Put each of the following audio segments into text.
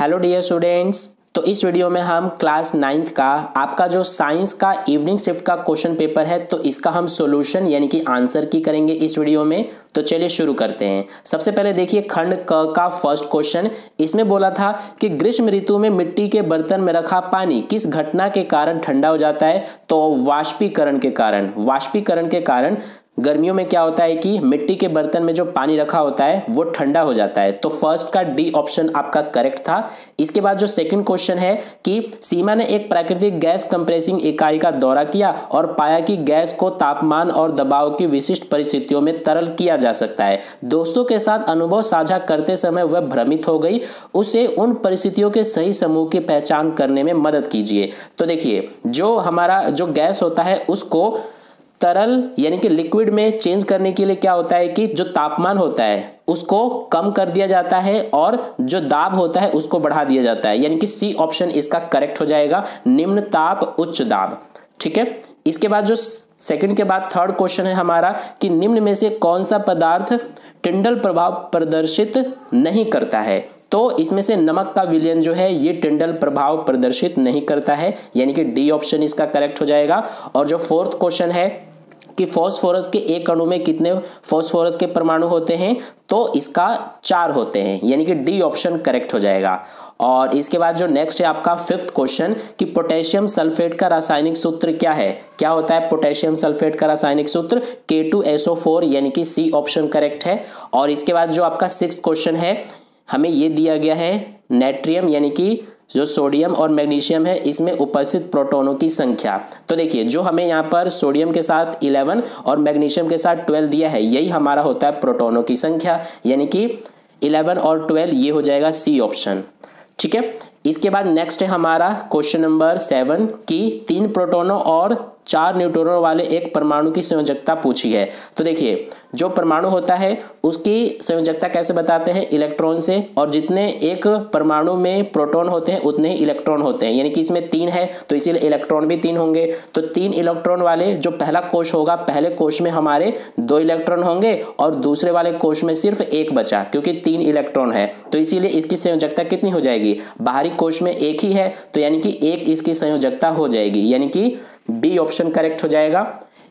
Hello dear students, तो इस video में हम क्लास 9th का आपका जो साइंस का इवनिंग शिफ्ट का क्वेश्चन पेपर है तो इसका हम सॉल्यूशन यानी कि आंसर की करेंगे इस वीडियो में। तो चलिए शुरू करते हैं। सबसे पहले देखिए खंड क का फर्स्ट क्वेश्चन। इसमें बोला था कि ग्रीष्म ऋतु में मिट्टी के बर्तन में रखा पानी किस घटना के कारण ठंडा हो जाता है? तो वाष्पीकरण के कारण। वाष्पीकरण के कारण गर्मियों में क्या होता है कि मिट्टी के बर्तन में जो पानी रखा होता है वो ठंडा हो जाता है। तो फर्स्ट का डी ऑप्शन आपका करेक्ट था। इसके बाद जो सेकंड क्वेश्चन है कि सीमा ने एक प्राकृतिक गैस कंप्रेसिंग इकाई का दौरा किया और पाया कि गैस को तापमान और दबाव की विशिष्ट परिस्थितियों में तरल किया जा सकता है। दोस्तों के साथ अनुभव साझा करते समय वह भ्रमित हो गई, उसे उन परिस्थितियों के सही समूह की पहचान करने में मदद कीजिए। तो देखिए जो हमारा जो गैस होता है उसको तरल यानी कि लिक्विड में चेंज करने के लिए क्या होता है कि जो तापमान होता है उसको कम कर दिया जाता है और जो दाब होता है उसको बढ़ा दिया जाता है, यानी कि सी ऑप्शन इसका करेक्ट हो जाएगा, निम्न ताप उच्च दाब। ठीक है। इसके बाद जो सेकंड के बाद थर्ड क्वेश्चन है हमारा कि निम्न में से कौन सा पदार्थ टिंडल प्रभाव प्रदर्शित नहीं करता है? तो इसमें से नमक का विलयन जो है ये टिंडल प्रभाव प्रदर्शित नहीं करता है, यानी कि डी ऑप्शन इसका करेक्ट हो जाएगा। और जो फोर्थ क्वेश्चन है कि फास्फोरस के एक अणु में कितने फास्फोरस के परमाणु होते हैं? तो इसका 4 होते हैं, यानी कि डी ऑप्शन करेक्ट हो जाएगा। और इसके बाद जो नेक्स्ट है आपका फिफ्थ क्वेश्चन कि पोटेशियम सल्फेट का रासायनिक सूत्र क्या है? क्या होता है पोटेशियम सल्फेट का रासायनिक सूत्र? K2SO4, यानी कि सी ऑप्शन करेक्ट है। और इसके बाद जो आपका सिक्स्थ क्वेश्चन है हमें ये दिया गया है नाइट्रियम यानी कि जो सोडियम और मैग्नीशियम है इसमें उपस्थित प्रोटॉनों की संख्या। तो देखिए जो हमें यहाँ पर सोडियम के साथ 11 और मैग्नीशियम के साथ 12 दिया है यही हमारा होता है प्रोटॉनों की संख्या, यानी कि 11 और 12 ये हो जाएगा सी ऑप्शन। ठीक है। इसके बाद नेक्स्ट है हमारा क्वेश्चन नंबर 7 की 3 प्रोटॉनों और 4 न्यूट्रॉनों वाले एक परमाणु की संयोजकता पूछी है। तो देखिए जो परमाणु होता है उसकी संयोजकता कैसे बताते हैं? इलेक्ट्रॉन से। और जितने एक परमाणु में प्रोटॉन होते हैं उतने ही इलेक्ट्रॉन होते हैं, यानी कि इसमें 3 है तो इसीलिए इलेक्ट्रॉन भी 3 होंगे। तो 3 इलेक्ट्रॉन वाले जो पहला कोश होगा पहले कोश में हमारे 2 इलेक्ट्रॉन होंगे और दूसरे वाले कोश में सिर्फ 1 बचा क्योंकि 3 इलेक्ट्रॉन है। तो इसीलिए इसकी संयोजकता कितनी हो जाएगी? बाहरी कोश में 1 ही है तो यानी कि 1 इसकी संयोजकता हो जाएगी, यानी कि बी ऑप्शन करेक्ट हो जाएगा।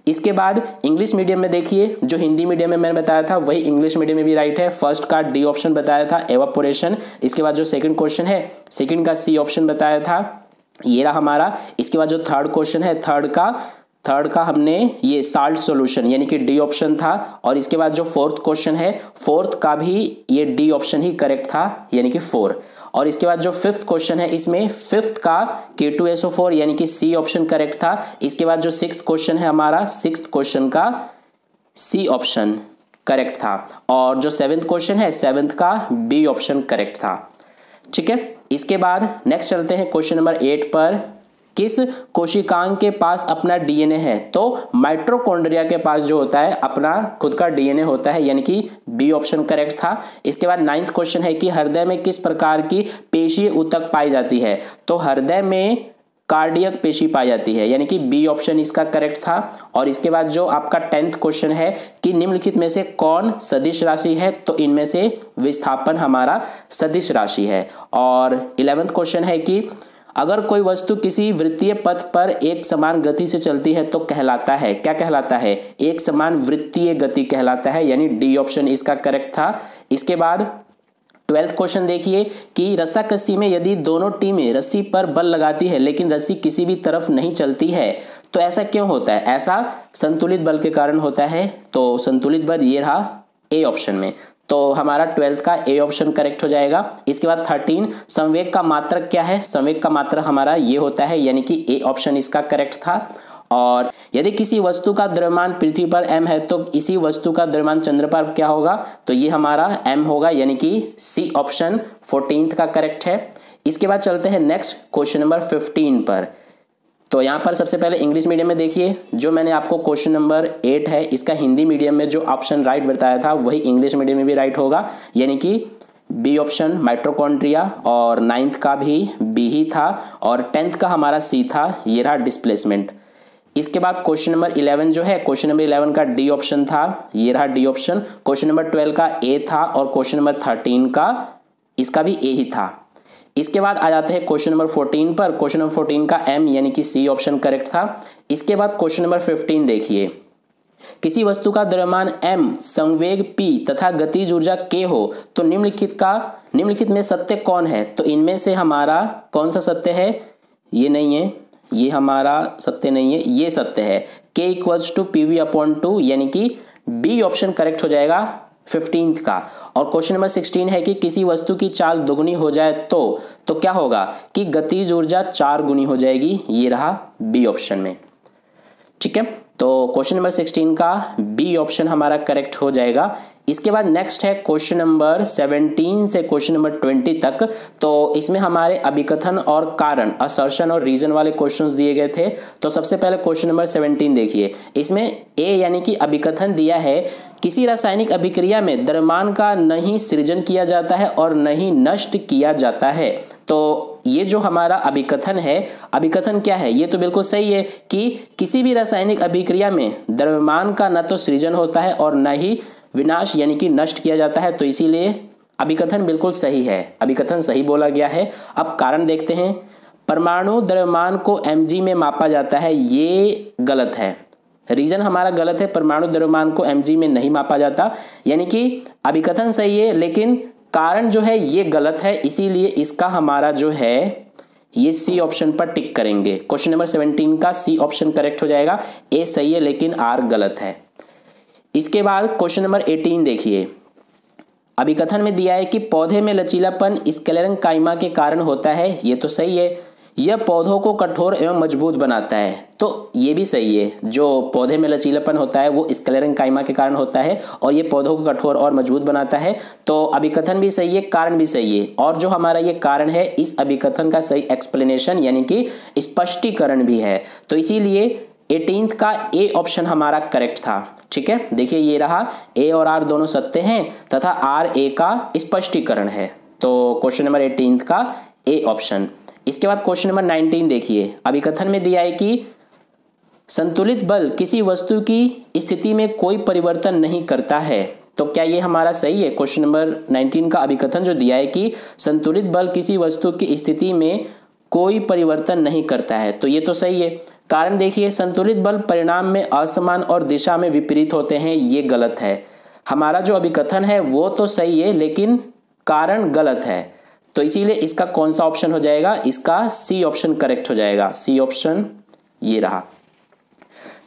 इसके बाद इंग्लिश मीडियम में देखिए जो हिंदी मीडियम में मैंने बताया था वही इंग्लिश मीडियम में भी राइट है। फर्स्ट का डी ऑप्शन बताया था एवापोरेशन। इसके बाद जो सेकंड क्वेश्चन है सेकंड का सी ऑप्शन बताया था, ये रहा हमारा। इसके बाद जो थर्ड क्वेश्चन है थर्ड का हमने ये साल्ट सॉल्यूशन यानी कि डी ऑप्शन था। और इसके बाद जो फोर्थ क्वेश्चन है फोर्थ का भी ये डी ऑप्शन ही करेक्ट था, यानी कि 4। और इसके बाद जो फिफ्थ क्वेश्चन है इसमें फिफ्थ का K2SO4 यानी कि सी ऑप्शन करेक्ट था। इसके बाद जो सिक्स्थ क्वेश्चन है हमारा सिक्स्थ क्वेश्चन का सी ऑप्शन करेक्ट था। और जो सेवेंथ क्वेश्चन है सेवेंथ का बी ऑप्शन करेक्ट था। ठीक है। इसके बाद नेक्स्ट चलते हैं क्वेश्चन नंबर 8 पर। किस कोशिकांग के पास अपना डीएनए है? तो माइटोकॉन्ड्रिया के पास जो होता है अपना खुद का डीएनए होता है, यानी कि बी ऑप्शन करेक्ट था। इसके बाद 9th क्वेश्चन है कि हृदय में किस प्रकार की पेशी ऊतक पाई जाती है? तो हृदय में कार्डियक पेशी पाई जाती है, यानी कि बी ऑप्शन इसका करेक्ट था। और इसके बाद जो आपका 10th क्वेश्चन है कि निम्नलिखित में से कौन सदिश राशि है? तो इनमें से विस्थापन हमारा सदिश राशि है। और 11th क्वेश्चन है कि अगर कोई वस्तु किसी वृत्तीय पथ पर एक समान गति से चलती है तो कहलाता है, क्या कहलाता है? एक समान वृत्तीय गति कहलाता है, यानी डी ऑप्शन इसका करेक्ट था। इसके बाद 12th क्वेश्चन देखिए कि रस्साकसी में यदि दोनों टीमें रस्सी पर बल लगाती है लेकिन रस्सी किसी भी तरफ नहीं चलती है तो ऐसा क्यों होता है? ऐसा संतुलित बल के कारण होता है। तो संतुलित बल ये रहा ए ऑप्शन में, तो हमारा 12th का ए ऑप्शन करेक्ट हो जाएगा। इसके बाद 13 संवेग का मात्रक क्या है? संवेग का मात्रक हमारा ये होता है, यानी कि ए ऑप्शन इसका करेक्ट था। और यदि किसी वस्तु का द्रव्यमान पृथ्वी पर m है तो इसी वस्तु का द्रव्यमान चंद्र पर क्या होगा? तो ये हमारा m होगा, यानी कि सी ऑप्शन 14th का करेक्ट है। इसके बाद चलते हैं नेक्स्ट क्वेश्चन नंबर 15 पर। तो यहाँ पर सबसे पहले इंग्लिश मीडियम में देखिए जो मैंने आपको क्वेश्चन नंबर 8 है इसका हिंदी मीडियम में जो ऑप्शन राइट बताया था वही इंग्लिश मीडियम में भी राइट होगा, यानी कि बी ऑप्शन माइटोकॉन्ड्रिया। और 9th का भी बी ही था और 10th का हमारा सी था, ये रहा डिस्प्लेसमेंट। इसके बाद क्वेश्चन नंबर 11 जो है क्वेश्चन नंबर 11 का डी ऑप्शन था, ये रहा डी ऑप्शन। क्वेश्चन नंबर 12 का ए था और क्वेश्चन नंबर 13 का इसका भी ए ही था। इसके बाद आ जाते हैं क्वेश्चन नंबर 14 पर। क्वेश्चन नंबर 14 का एम यानी कि सी ऑप्शन करेक्ट था। इसके बाद क्वेश्चन नंबर 15 देखिए, किसी वस्तु का द्रव्यमान m, संवेग p तथा गतिज ऊर्जा k हो तो निम्नलिखित में सत्य कौन है। तो इनमें से हमारा कौन सा सत्य है, ये नहीं है, ये हमारा सत्य नहीं है, ये सत्य है। k इक्वल्स टू pv/2 यानी कि b ऑप्शन करेक्ट हो जाएगा 15th का। और क्वेश्चन नंबर 16 है कि किसी वस्तु की चाल दोगुनी हो जाए तो क्या होगा कि गतिज ऊर्जा 4 गुनी हो जाएगी, ये रहा बी ऑप्शन में। ठीक है, तो क्वेश्चन नंबर 16 का बी ऑप्शन हमारा करेक्ट हो जाएगा। इसके बाद नेक्स्ट है क्वेश्चन नंबर 17 से क्वेश्चन नंबर 20 तक। तो इसमें हमारे अभिकथन और कारण, असर्शन और रीजन वाले क्वेश्चंस दिए गए थे। तो सबसे पहले क्वेश्चन नंबर 17 देखिए, इसमें ए यानी कि अभिकथन दिया है, किसी रासायनिक अभिक्रिया में द्रव्यमान का नहीं सृजन किया जाता है और नहीं नष्ट किया जाता है। तो ये जो हमारा अभिकथन है, अभिकथन क्या है, ये तो बिल्कुल सही है कि किसी भी रासायनिक अभिक्रिया में द्रव्यमान का न तो सृजन होता है और न ही विनाश यानी कि नष्ट किया जाता है। तो इसीलिए अभिकथन बिल्कुल सही है, अभिकथन सही बोला गया है। अब कारण देखते हैं, परमाणु द्रव्यमान को mg में मापा जाता है, ये गलत है, रीजन हमारा गलत है, परमाणु द्रव्यमान को mg में नहीं मापा जाता। यानी कि अभिकथन सही है लेकिन कारण जो है ये गलत है, इसीलिए इसका हमारा जो है ये सी ऑप्शन पर टिक करेंगे। क्वेश्चन नंबर 17 का सी ऑप्शन करेक्ट हो जाएगा, ए सही है लेकिन आर गलत है। इसके बाद क्वेश्चन नंबर 18 देखिए, अभिकथन में दिया है कि पौधे में लचीलापन स्क्लेरन काइमा के कारण होता है, ये तो सही है, यह पौधों को कठोर एवं मजबूत बनाता है। तो ये भी सही है, जो पौधे में लचीलापन होता है वो स्क्लेरन काइमा के कारण होता है और ये पौधों को कठोर और मजबूत बनाता है। तो अभिकथन भी सही है, कारण भी सही है। और जो हमारा ये कारण है, इस अभिकथन का सही एक्सप्लेनेशन यानी कि स्पष्टीकरण भी है। तो इसीलिए 18th का ए ऑप्शन हमारा करेक्ट था। ठीक है, देखिए ये रहा, ए और आर दोनों सत्य हैं तथा आर ए का स्पष्टीकरण है। तो क्वेश्चन नंबर 18 का ए ऑप्शन। इसके बाद क्वेश्चन नंबर 19 देखिए, अभिकथन में दिया है कि संतुलित बल किसी वस्तु की स्थिति में कोई परिवर्तन नहीं करता है। तो क्या ये हमारा सही है, क्वेश्चन नंबर 19 का अभिकथन जो दिया है कि संतुलित बल किसी वस्तु की स्थिति में कोई परिवर्तन नहीं करता है, तो ये तो सही है। कारण देखिए, संतुलित बल परिणाम में असमान और दिशा में विपरीत होते हैं, ये गलत है। हमारा जो अभिकथन है वो तो सही है लेकिन कारण गलत है। तो इसीलिए इसका कौन सा ऑप्शन हो जाएगा, इसका सी ऑप्शन करेक्ट हो जाएगा, सी ऑप्शन ये रहा।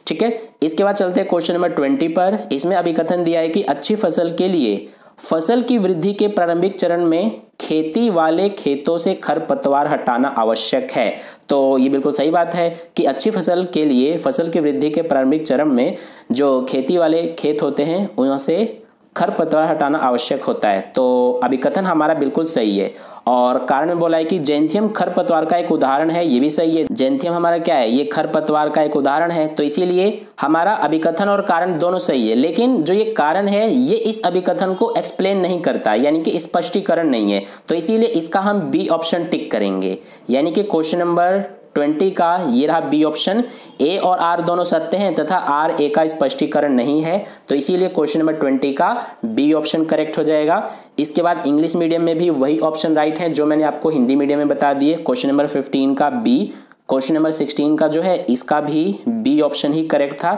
ठीक है, इसके बाद चलते हैं क्वेश्चन नंबर 20 पर। इसमें अभिकथन दिया है कि अच्छी फसल के लिए फसल की वृद्धि के प्रारंभिक चरण में खेती वाले खेतों से खरपतवार हटाना आवश्यक है। तो ये बिल्कुल सही बात है कि अच्छी फसल के लिए फसल की वृद्धि के प्रारंभिक चरण में जो खेती वाले खेत होते हैं उनसे खरपतवार हटाना आवश्यक होता है। तो अभिकथन हमारा बिल्कुल सही है। और कारण में बोला है कि जेंथियम खरपतवार का एक उदाहरण है, ये भी सही है। जेंथियम हमारा क्या है, ये खरपतवार का एक उदाहरण है। तो इसीलिए हमारा अभिकथन और कारण दोनों सही है, लेकिन जो ये कारण है ये इस अभिकथन को एक्सप्लेन नहीं करता यानी कि स्पष्टीकरण नहीं है। तो इसीलिए इसका हम बी ऑप्शन टिक करेंगे, यानी कि क्वेश्चन नंबर 20 का ये रहा बी ऑप्शन। ए और आर दोनों सत्य हैं तथा आर ए का स्पष्टीकरण नहीं है, तो इसीलिए क्वेश्चन नंबर 20 का बी ऑप्शन करेक्ट हो जाएगा। इसके बाद इंग्लिश मीडियम में भी वही ऑप्शन राइट है जो मैंने आपको हिंदी मीडियम में बता दिए, क्वेश्चन नंबर 15 का बी। क्वेश्चन नंबर 16 का जो है इसका भी बी ऑप्शन ही करेक्ट था।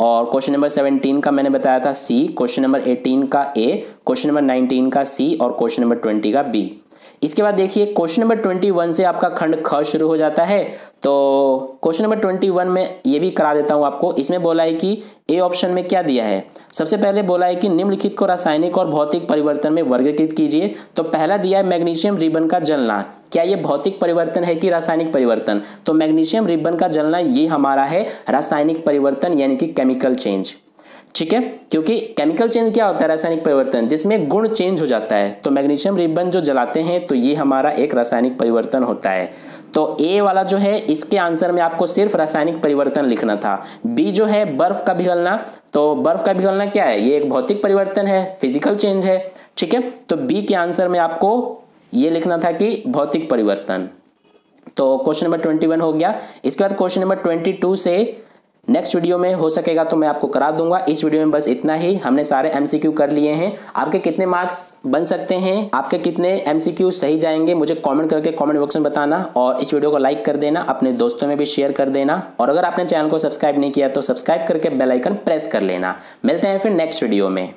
और क्वेश्चन नंबर 17 का मैंने बताया था सी, क्वेश्चन नंबर 18 का ए, क्वेश्चन नंबर 19 का सी और क्वेश्चन नंबर 20 का बी। इसके बाद देखिए क्वेश्चन नंबर 21 से आपका खंड ख शुरू हो जाता है। तो क्वेश्चन नंबर 21 में ये भी करा देता हूं आपको। इसमें बोला है कि ए ऑप्शन में क्या दिया है, सबसे पहले बोला है कि निम्नलिखित को रासायनिक और भौतिक परिवर्तन में वर्गीकृत कीजिए। तो पहला दिया है मैग्नीशियम रिबन का जलना, क्या ये भौतिक परिवर्तन है कि रासायनिक परिवर्तन। तो मैग्नीशियम रिबन का जलना ये हमारा है रासायनिक परिवर्तन यानी कि केमिकल चेंज। ठीक है, क्योंकि केमिकल चेंज क्या होता है, रासायनिक परिवर्तन जिसमें गुण चेंज हो जाता है। तो मैग्नीशियम रिबन जो जलाते हैं तो ये हमारा एक रासायनिक परिवर्तन होता है। तो ए वाला जो है इसके आंसर में आपको सिर्फ रासायनिक परिवर्तन लिखना था। बी जो है बर्फ का पिघलना, तो बर्फ का पिघलना क्या है, ये एक भौतिक परिवर्तन है, फिजिकल चेंज है। ठीक है, तो बी के आंसर में आपको ये लिखना था कि भौतिक परिवर्तन। तो क्वेश्चन नंबर 21 हो गया। इसके बाद क्वेश्चन नंबर 22 से नेक्स्ट वीडियो में हो सकेगा तो मैं आपको करा दूंगा। इस वीडियो में बस इतना ही। हमने सारे एमसीक्यू कर लिए हैं। आपके कितने मार्क्स बन सकते हैं, आपके कितने एमसीक्यू सही जाएंगे, मुझे कमेंट करके कमेंट बॉक्स में बताना। और इस वीडियो को लाइक कर देना, अपने दोस्तों में भी शेयर कर देना। और अगर आपने चैनल को सब्सक्राइब नहीं किया तो सब्सक्राइब करके बेल आइकन प्रेस कर लेना। मिलते हैं फिर नेक्स्ट वीडियो में।